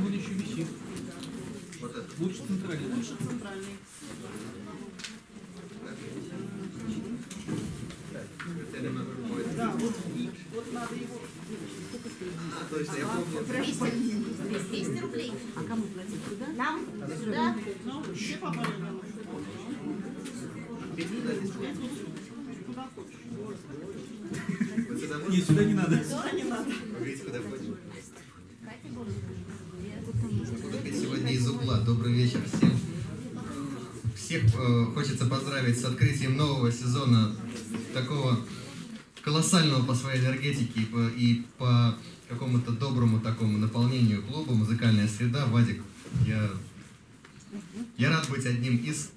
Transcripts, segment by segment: будет еще висит. Вот это. Лучше центральный. Лучше центральный. Да, вот надо его... А, то есть я помню... Прошу поймите. 200 рублей. А кому платить? Туда? Нам? Сюда? Ну, все попали на нас. Куда хочешь. Нет, сюда не надо. Сюда не надо. Погодите, куда хочешь. Сегодня из угла. Добрый вечер всем. Всех хочется поздравить с открытием нового сезона, такого колоссального по своей энергетике и по какому-то доброму такому наполнению клуба «Музыкальная среда». Вадик, я рад быть одним из...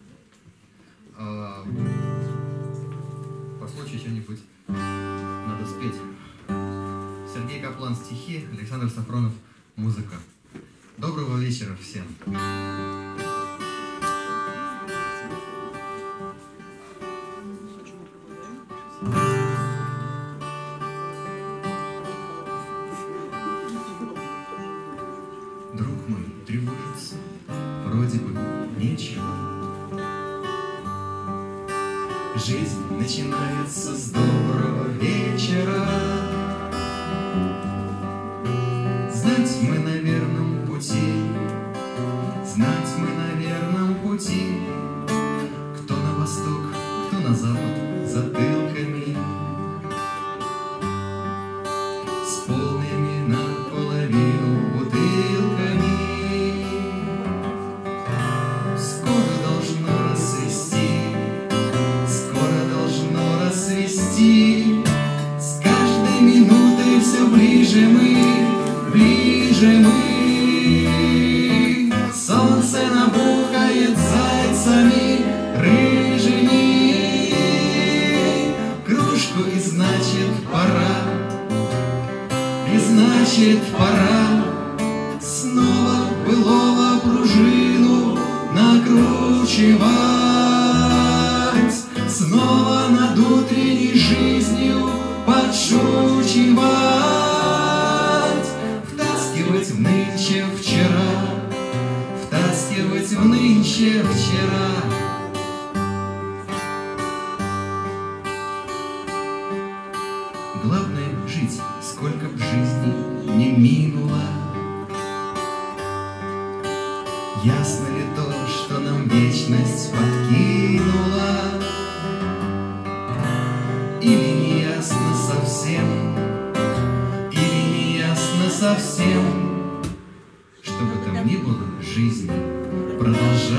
Послушай что-нибудь. Надо спеть. Сергей Каплан — стихи, Александр Сафронов — музыка. Доброго вечера всем. Друг мой тревожится, вроде бы нечего. Жизнь начинается с доброго вечера. Знать мы на верном пути, знать мы на верном пути. Кто на восток, кто на запад, затылками, с полными наполовину бутылками. Скоро должно рассвести, с каждой минутой все ближе мы, ближе мы. Солнце набухает зайцами рыжими, кружку и значит пора, и значит пора снова былого пружину накручивать, снова над утренней жизнью подшучивать, втаскивать в нынче вчера, втаскивать в нынче вчера. Главное — жить, сколько б жизни не минуло. Ясно ли то, что нам вечность подкинула? Или не ясно совсем, или не ясно совсем? Что бы там ни было, жизнь продолжается.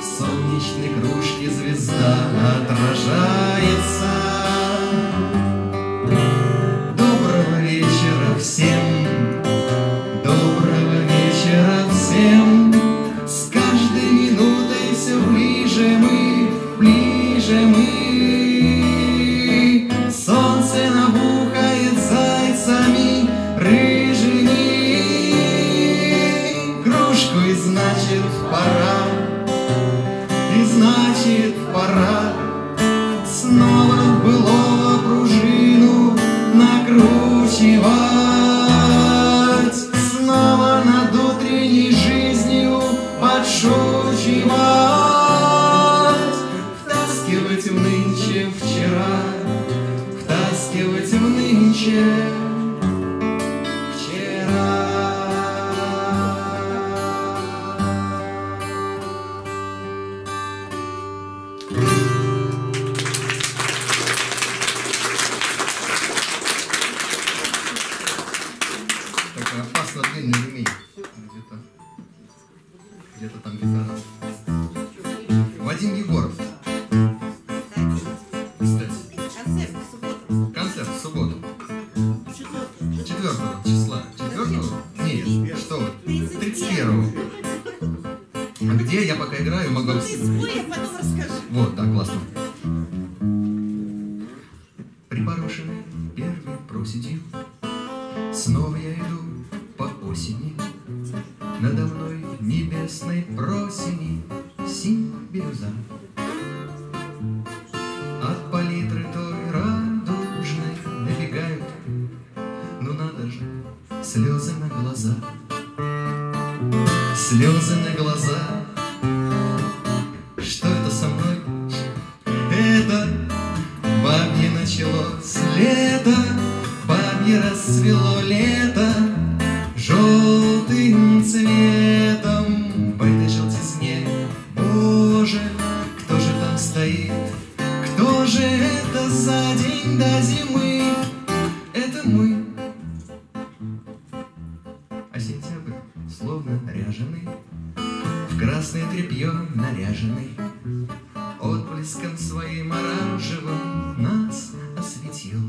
В солнечной кружке звезда отражается. Доброго вечера всем, доброго вечера всем. С каждой минутой все ближе мы, ближе мы. Солнце набухает зайцами рыжими, кружку и значит пора, и значит пора снова былого пружину накручивать, снова над утренней жизнью подшучивать, втаскивать в нынче вчера, втаскивать в нынче. Где-то там гитара. Вадим Егоров. Кстати. Концерт в субботу. Концерт в субботу. 4 числа. 4-го? Нет, что? 31-го. Где я пока играю, могу... Я потом расскажу. Вот, да, классно. Припорошенный первый просидел. Снова я иду по осени. Надо мной небесной просени синяя бирюза. От палитры той радужной набегают, ну надо же, слезы на глазах, слезы на глазах. Что это со мной? Это бабье началось лето, бабье расцвело лето желтым цветом. По этой желтизне, Боже, кто же там стоит? Кто же это за день до зимы? Это мы. А сентябрь словно ряженый, в красное тряпье наряженный, отблеском своим оранжевым нас осветил.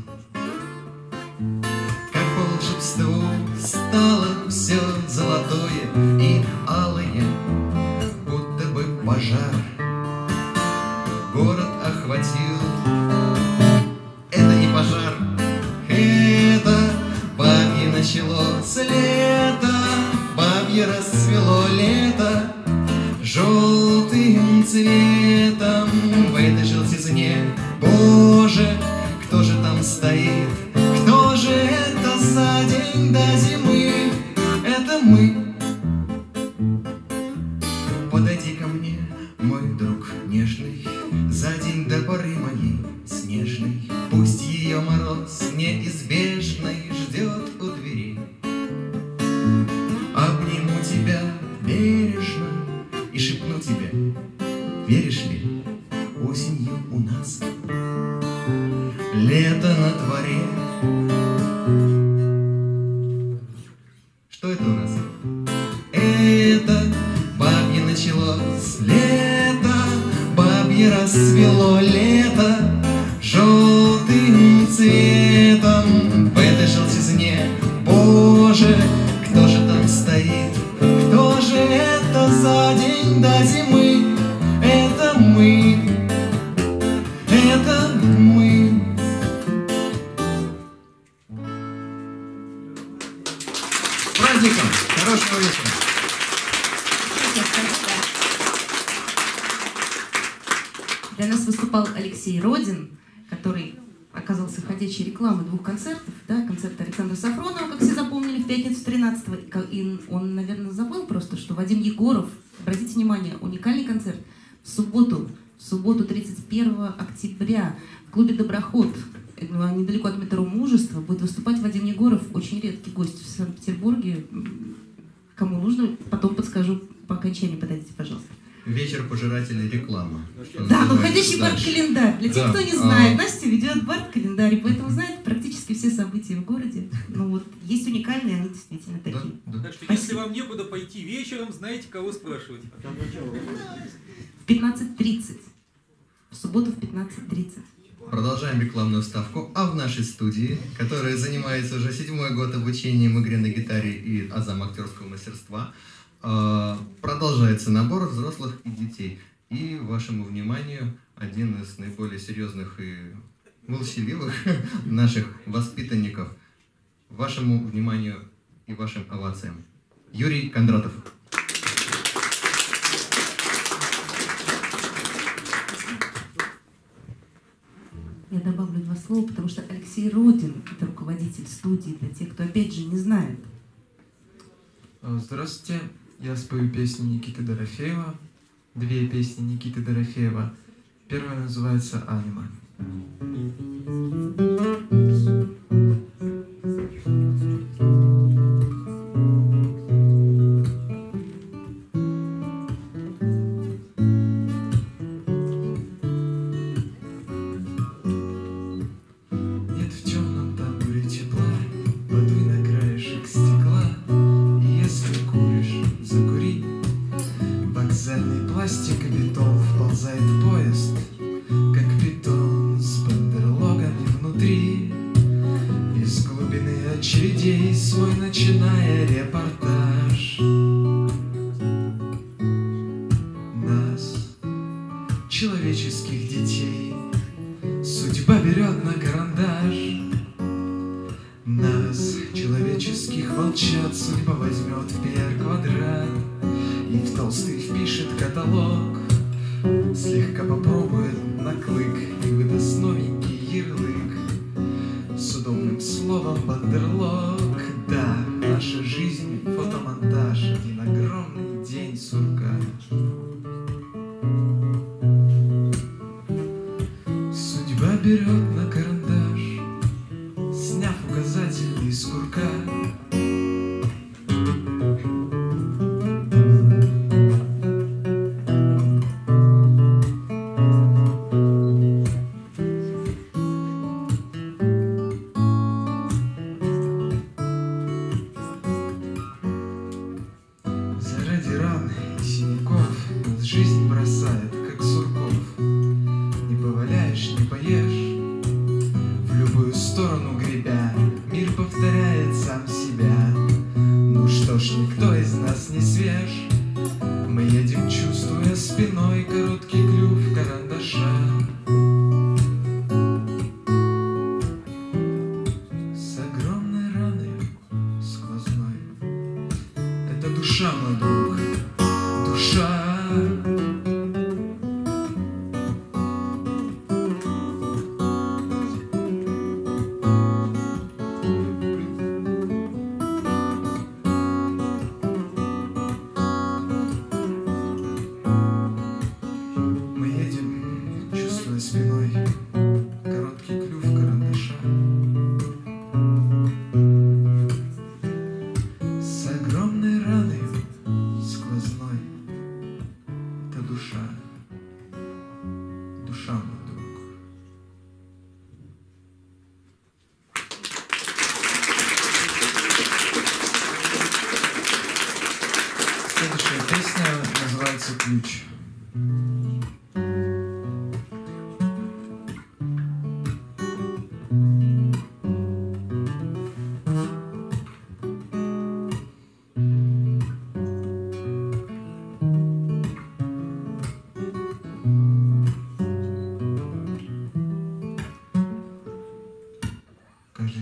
Как по волшебству стало все золотое и алое, будто бы пожар город охватил. Это не пожар, это бабье началось лето, бабье расцвело лето желтым цветом. В этой желтизне, Боже, кто же там стоит? Кто же это за день до зимы? Это мы. Подойди ко мне, мой друг нежный, за день до поры моей снежной. Пусть ее мороз неизбежный ждет у двери. Обниму тебя бережно и шепну тебе, веришь ли, осенью у нас лето на дворе. Что это у нас? Это бабье началось лето, бабье расцвело лето желтым цветом. В этой желтизне, Боже, кто же там стоит? Кто же это за день до зимы? Это мы, это мы. Праздником! Хорошего вечера! Для нас выступал Алексей Родин, который оказался ходячей рекламой двух концертов, да, концерта Александра Сафронова, как все запомнили, в пятницу 13-го. И он, наверное, забыл просто, что Вадим Егоров, обратите внимание, уникальный концерт в субботу 31 октября в клубе «Доброход», недалеко от метро «Мужество», будет выступать Вадим Егоров, очень редкий гость в Санкт-Петербурге. Кому нужно, потом подскажу, по окончанию подойдите, пожалуйста. Вечер пожирателей рекламы. Да, выходящий бард-календарь. Для тех, кто не знает, Настя ведет бард-календарь, поэтому знает практически все события в городе. Ну вот, есть уникальные, они действительно такие. Так что, если вам некуда пойти вечером, знаете, кого спрашивать. В 15:30. В субботу в 15:30. Продолжаем рекламную ставку. А в нашей студии, которая занимается уже 7-й год обучением игре на гитаре и азам актерского мастерства, продолжается набор взрослых и детей. И вашему вниманию один из наиболее серьезных и молчаливых наших воспитанников. Вашему вниманию и вашим овациям. Юрий Кондратов. Я добавлю два слова, потому что Алексей Родин, это руководитель студии, для тех, кто опять же не знает. Здравствуйте. Я спою песни Никиты Дорофеева. Две песни Никиты Дорофеева. Первая называется «Анима». Нет в темном тамбуре тепла, воды на краешек стекла. Закури, вокзальный пластик и бетон, вползает в поезд, как питон с бандерлогами внутри. Из глубины очередей свой начиная репортаж. Нас, человеческих детей, судьба берет на карандаш. Нас, человеческих волчат, судьба возьмет в PR-квадрат и в толстый впишет каталог. Слегка попробует на клык и выдаст новенький ярлык с удобным словом «бандерлог». Да. Наша жизнь — фотомонтаж, один огромный день сурка. Судьба берет на карандаш, сняв указатель из курка.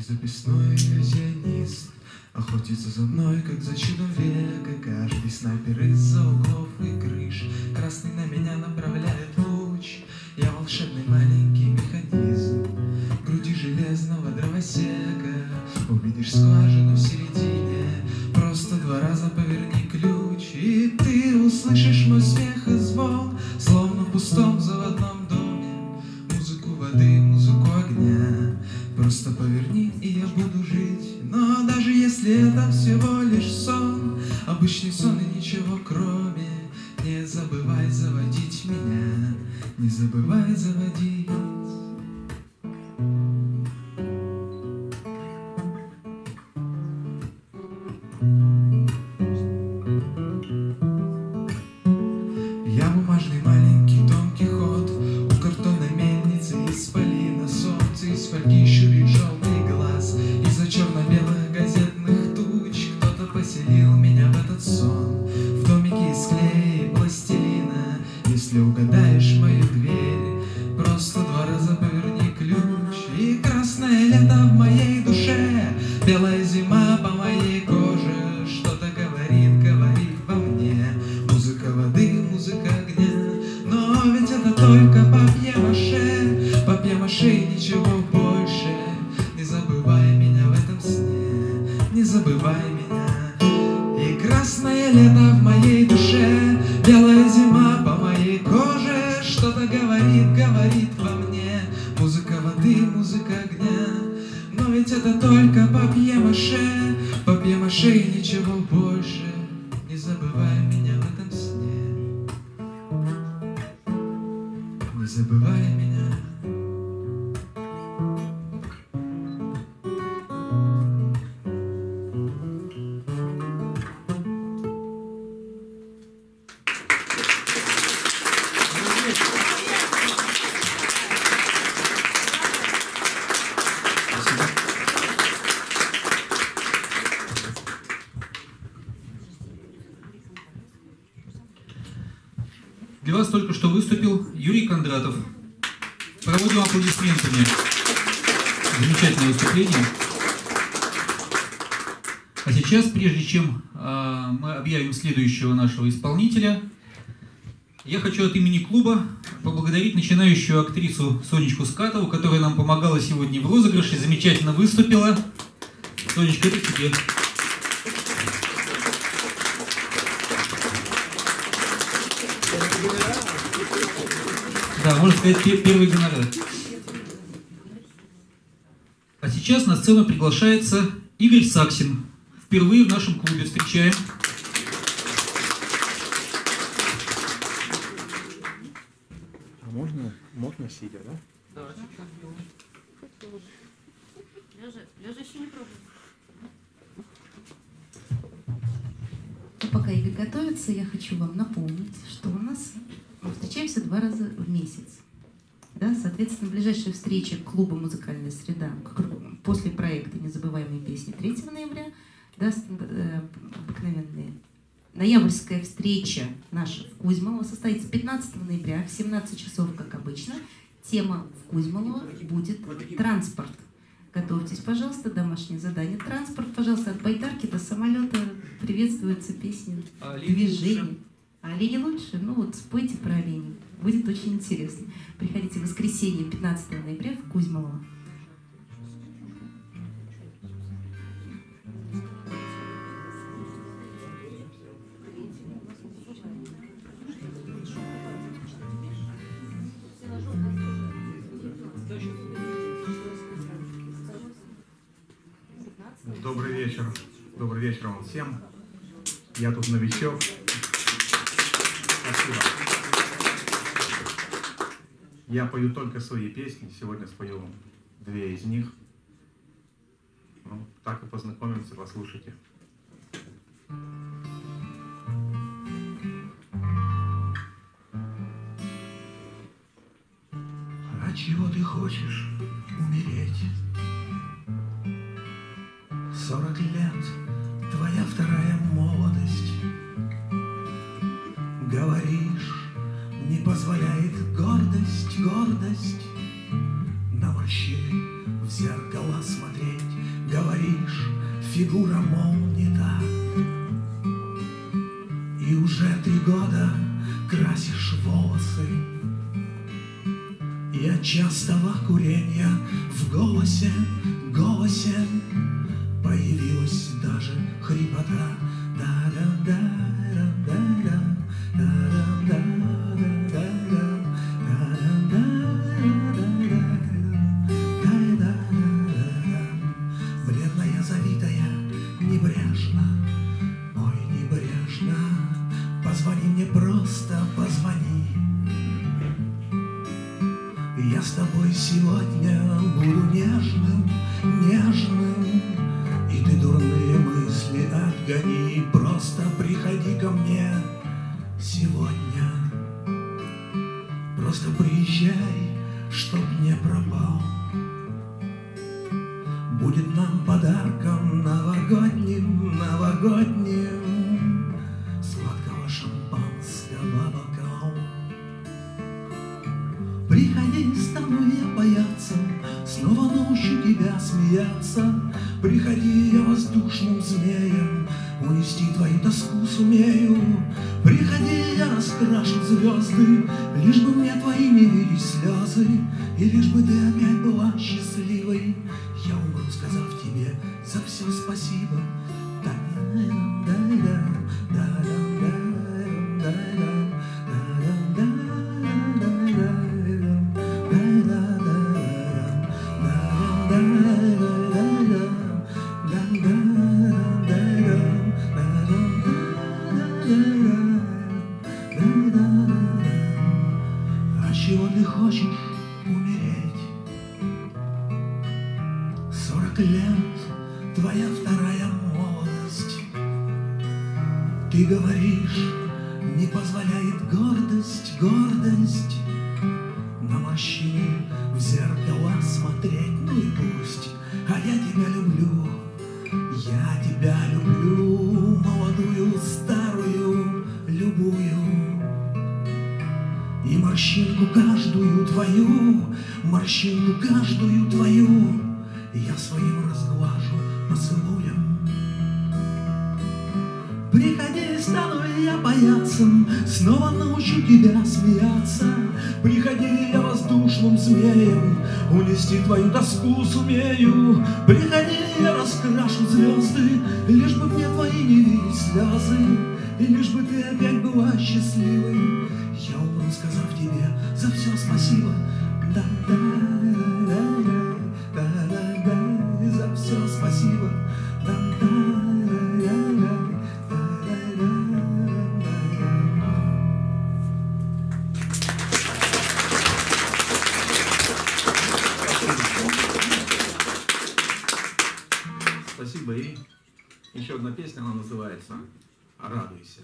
Записной иллюзионист охотится за мной, как за человека. Каждый снайпер из-за углов и крыш, красный на меня направляет луч. Я волшебный маленький механизм груди железного дровосека. Увидишь скважину в середине, просто два раза поверни ключ, и ты услышишь мой смех и звон, словно в пустом заводном доме. Музыку воды, музыку огня, просто поверни, и я буду жить. Но даже если это всего лишь сон, обычный сон и ничего кроме, не забывай заводить меня, не забывай заводить. Для вас только что выступил Юрий Кондратов. Проводим аплодисментами. Замечательное выступление. А сейчас, прежде чем мы объявим следующего нашего исполнителя, я хочу от имени клуба поблагодарить начинающую актрису Сонечку Скатову, которая нам помогала сегодня в розыгрыше, замечательно выступила. Сонечка, это тебе. Да, можно сказать, первый гонорар. А сейчас на сцену приглашается Игорь Саксин. Впервые в нашем клубе встречаем. А можно сидя, да? Да. Лежа еще не пробовала. Пока Игорь готовится, я хочу вам напомнить, что у нас мы встречаемся 2 раза в месяц. Да, соответственно, ближайшая встреча клуба «Музыкальная среда» после проекта «Незабываемые песни» 3 ноября, да, обыкновенные. Ноябрьская встреча наша в Кузьмово состоится 15 ноября в 17 часов, как обычно. Тема в Кузьмово будет «Транспорт». Готовьтесь, пожалуйста, домашнее задание. Транспорт, пожалуйста, от байдарки до самолета приветствуется песня «Движение». Олени лучше? Ну вот, спойте про оленей. Будет очень интересно. Приходите в воскресенье 15 ноября в Кузьмово. Добрый вечер. Добрый вечер вам всем. Я тут новичок. Спасибо. Я пою только свои песни. Сегодня спою 2 из них. Ну, так и познакомимся, послушайте. От чего ты хочешь умереть? 40 лет, твоя вторая молодость. Говоришь, не позволяет гордость, гордость на морщины в зеркало смотреть. Говоришь, фигура, мол, не та. И уже 3 года красишь волосы. И от частого курения в голосе, голосе появилась даже хрипота. Да-да-да-да-да-да. Бледная, завитая, небрежно, ой, небрежно. Позвони мне, просто позвони. Я с тобой сегодня буду нежным, нежным. И ты дурные мысли отгони, просто приходи ко мне. Сегодня просто приезжай, чтоб не пропал. Будет нам подарком новогодним, новогодним сладкого шампанского бокал. Приходи, стану я бояться, снова научу тебя смеяться. Приходи, я воздушным змеем унести твою тоску сумею. Приходи, я раскрашу звезды, лишь бы мне твоими лились слезы. И лишь бы ты опять была счастливой, я умру, сказав тебе за все спасибо. Унести твою тоску сумею. Приходи, я раскрашу звезды, лишь бы мне твои не видеть слезы, и лишь бы ты опять была счастливой. молчал бы, сказав тебе за все спасибо. За все спасибо. Спасибо. И еще одна песня, она называется «Радуйся».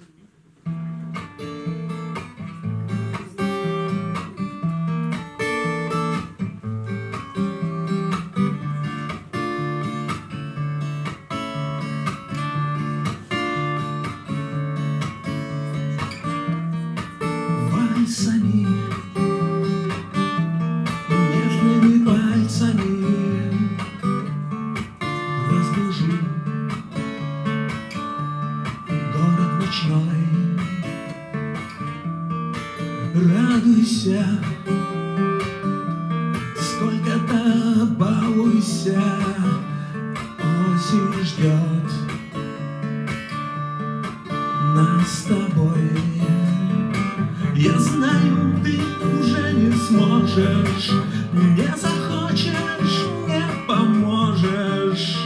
Сколько-то балуйся, осень ждет нас с тобой. Я знаю, ты уже не сможешь, не захочешь, не поможешь.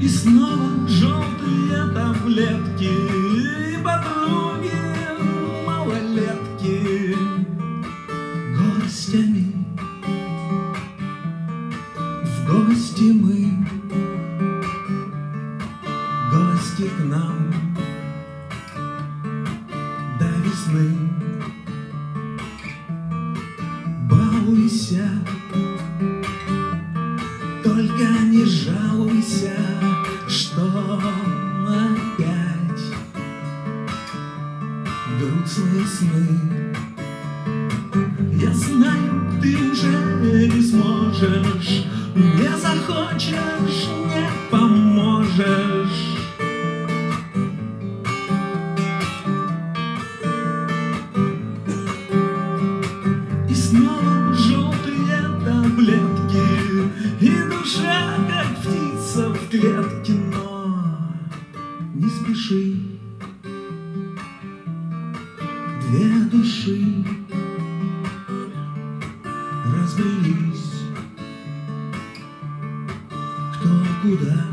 И снова желтые таблетки, и подруги малолетки горстями в гости мы, гости к нам до весны. Балуйся, только не жалуйся, что опять грустные сны. Я знаю, ты уже не сможешь, не захочешь, не поможешь. И снова желтые таблетки, и душа, как птица в клетке. Две души разбрелись, кто куда.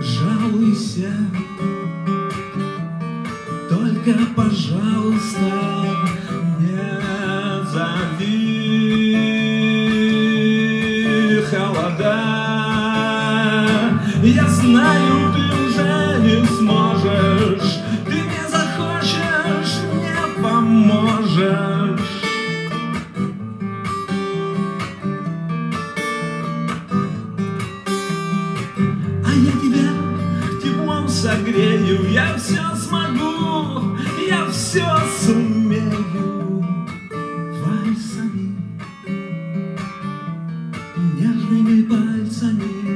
Жалуйся, только, пожалуйста, не зови холода. Я знаю, ты уже не сможешь, ты не захочешь, не поможешь. А я тебя теплом согрею, я все смогу, я все сумею. Вальсами, нежными пальцами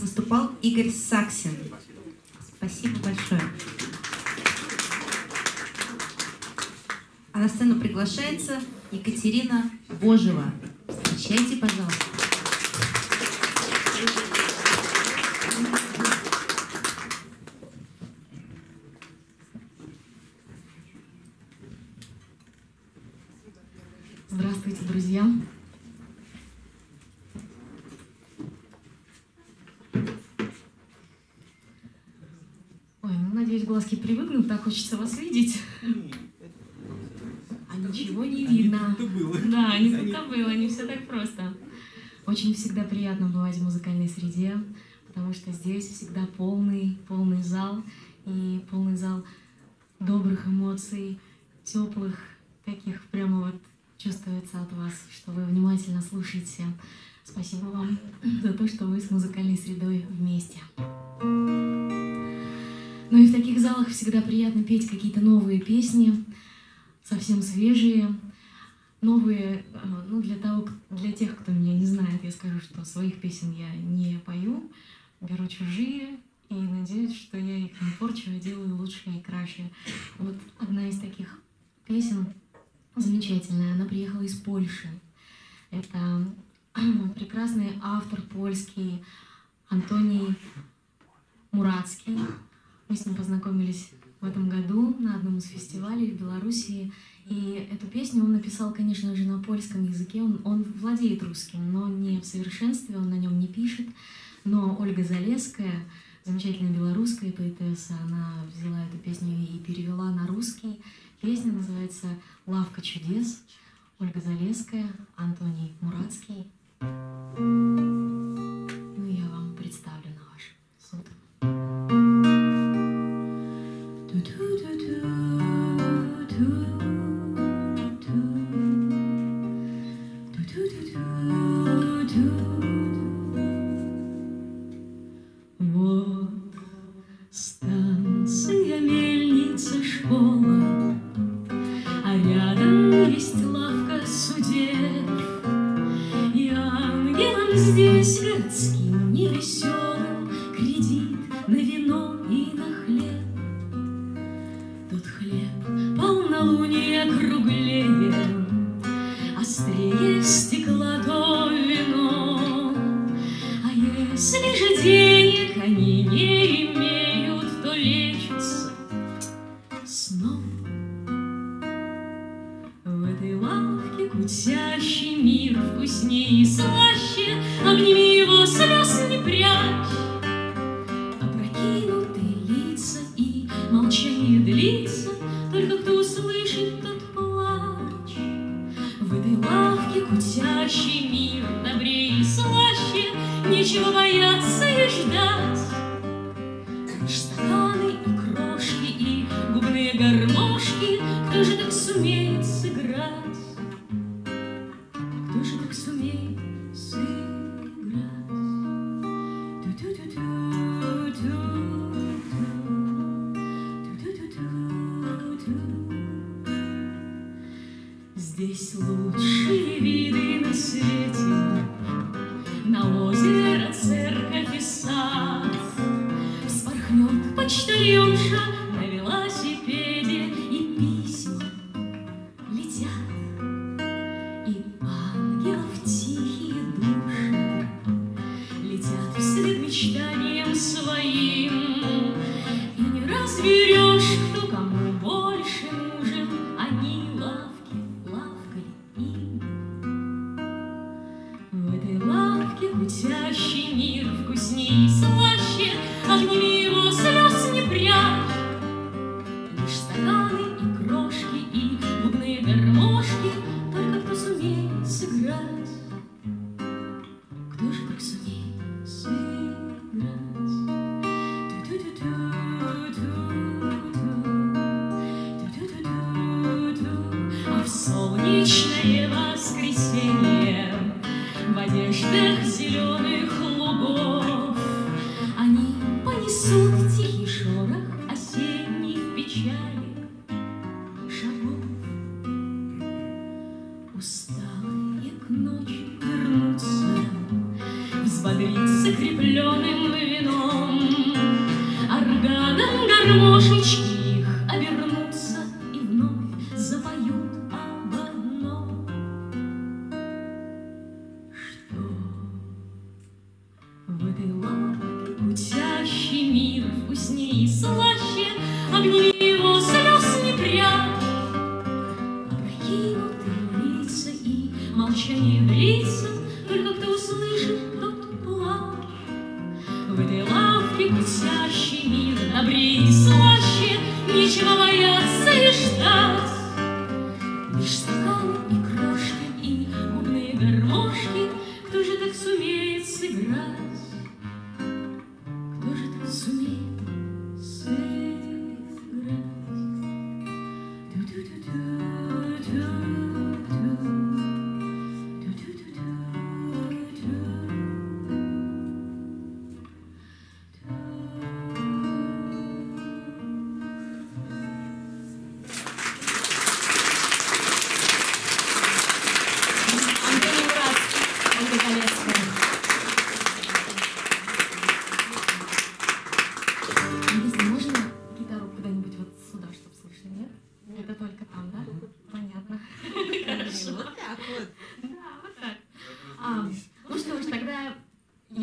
выступал Игорь Саксин. Спасибо большое. А на сцену приглашается Екатерина Божева. Встречайте, пожалуйста. Здравствуйте, друзья. Глазки привыкнут, так хочется вас видеть. А ничего не видно. Да, не тут-то было, не все так просто. Очень всегда приятно бывать в музыкальной среде, потому что здесь всегда полный зал. И полный зал добрых эмоций, теплых, таких прямо вот чувствуется от вас, что вы внимательно слушаете. Спасибо вам за то, что вы с музыкальной средой вместе. Ну и в таких залах всегда приятно петь какие-то новые песни, совсем свежие, новые. Ну, для тех, кто меня не знает, я скажу, что своих песен я не пою, беру чужие и надеюсь, что я их не порчу, а делаю лучше и краше. Вот одна из таких песен замечательная, она приехала из Польши. Это прекрасный автор польский Антоний Мурацкий. Мы с ним познакомились в этом году на одном из фестивалей в Белоруссии. И эту песню он написал, конечно же, на польском языке. Он владеет русским, но не в совершенстве, он на нем не пишет. Но Ольга Залевская, замечательная белорусская поэтесса, она взяла эту песню и перевела на русский. Песня называется «Лавка чудес». Ольга Залевская, Антоний Мурацкий. Ну, я вам представлю на ваш суд.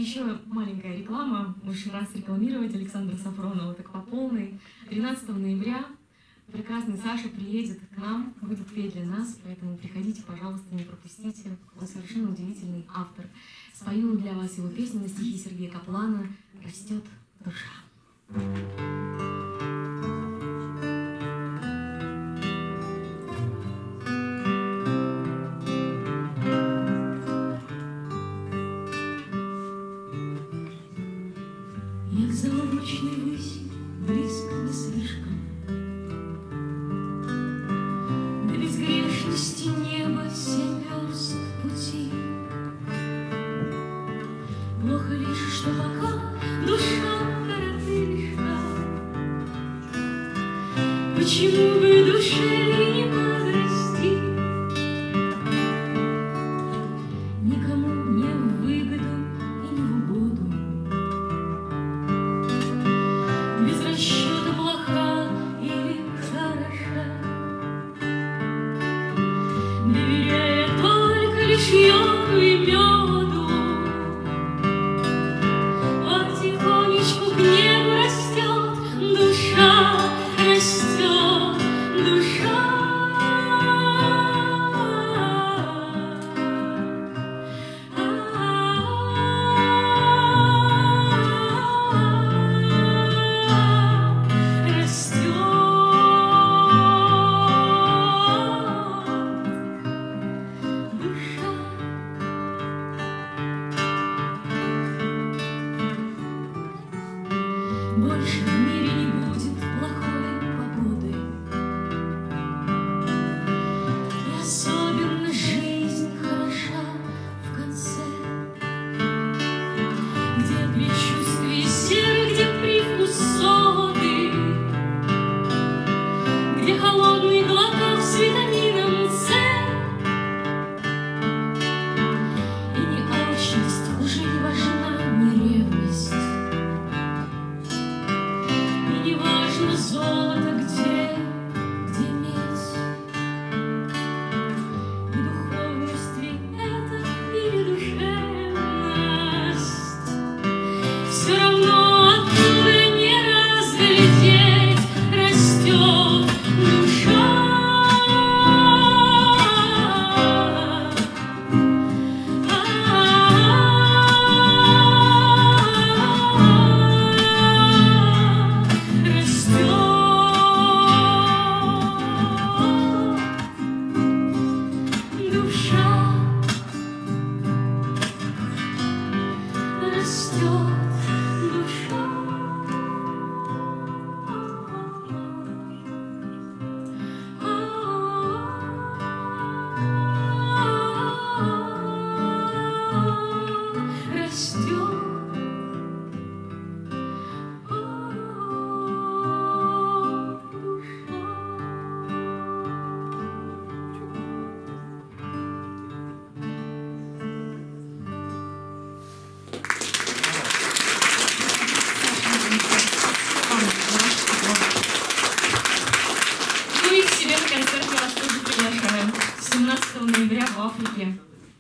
Еще маленькая реклама. Очень раз рекламировать Александра Сафронова, так по полной. 13 ноября прекрасный Саша приедет к нам, будет петь для нас, поэтому приходите, пожалуйста, не пропустите. Он совершенно удивительный автор. Спою для вас его песню на стихи Сергея Каплана «Растет душа».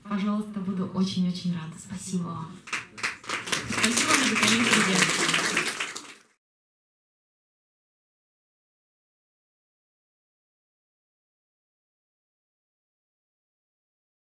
Пожалуйста, буду очень-очень рада. Спасибо вам. Спасибо, музыкальная среда.